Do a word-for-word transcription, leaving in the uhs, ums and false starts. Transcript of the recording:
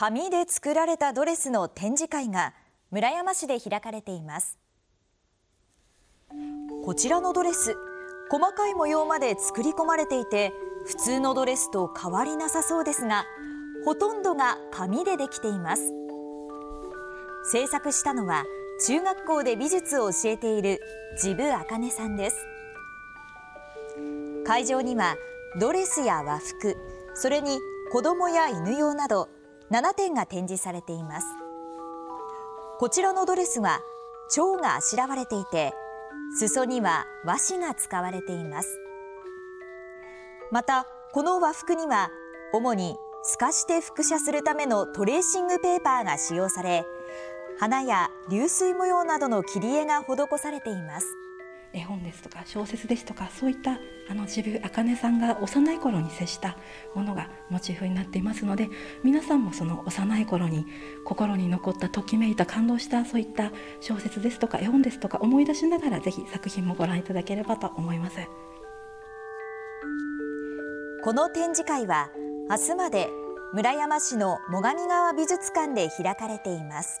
紙で作られたドレスの展示会が村山市で開かれています。こちらのドレス、細かい模様まで作り込まれていて、普通のドレスと変わりなさそうですが、ほとんどが紙でできています。制作したのは、中学校で美術を教えている治部茜さんです。会場にはドレスや和服、それに子供や犬用などななてんが展示されています。こちらのドレスは蝶があしらわれていて、裾には和紙が使われています。また、この和服には主に透かして複写するためのトレーシングペーパーが使用され、花や流水模様などの切り絵が施されています。絵本ですとか小説ですとか、そういったあの治部茜さんが幼い頃に接したものがモチーフになっていますので、皆さんもその幼い頃に心に残った、ときめいた、感動した、そういった小説ですとか絵本ですとか思い出しながら、ぜひ作品もご覧いただければと思います。この展示会は明日まで村山市の最上川美術館で開かれています。